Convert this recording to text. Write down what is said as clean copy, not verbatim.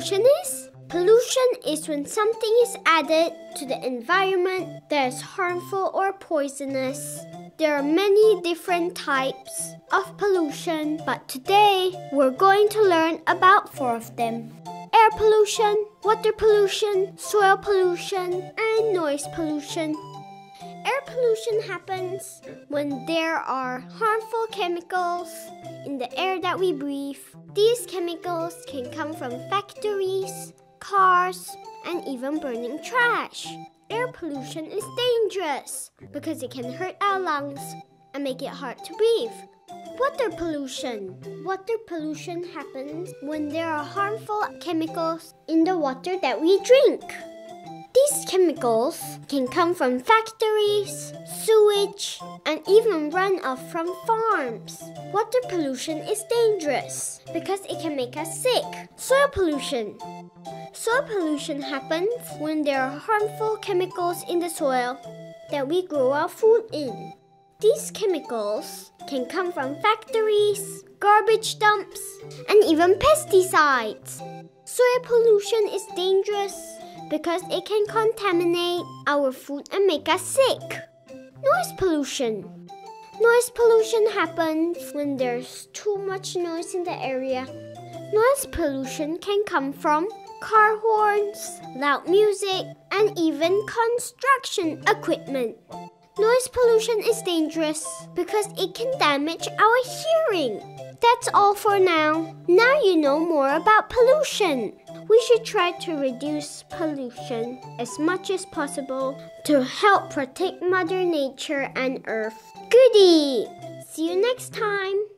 pollution is? Pollution is when something is added to the environment that is harmful or poisonous. There are many different types of pollution, but today we're going to learn about 4 of them. Air pollution, water pollution, soil pollution, and noise pollution. Air pollution happens when there are harmful chemicals in the air that we breathe. These chemicals can come from factories, cars, and even burning trash. Air pollution is dangerous because it can hurt our lungs and make it hard to breathe. Water pollution. Water pollution happens when there are harmful chemicals in the water that we drink. These chemicals can come from factories, sewage, and even runoff from farms. Water pollution is dangerous because it can make us sick. Soil pollution. Soil pollution happens when there are harmful chemicals in the soil that we grow our food in. These chemicals can come from factories, garbage dumps, and even pesticides. Soil pollution is dangerous because it can contaminate our food and make us sick. Noise pollution. Noise pollution happens when there's too much noise in the area. Noise pollution can come from car horns, loud music, and even construction equipment. Noise pollution is dangerous because it can damage our hearing. That's all for now. Now you know more about pollution. We should try to reduce pollution as much as possible to help protect Mother Nature and Earth. Goodie! See you next time!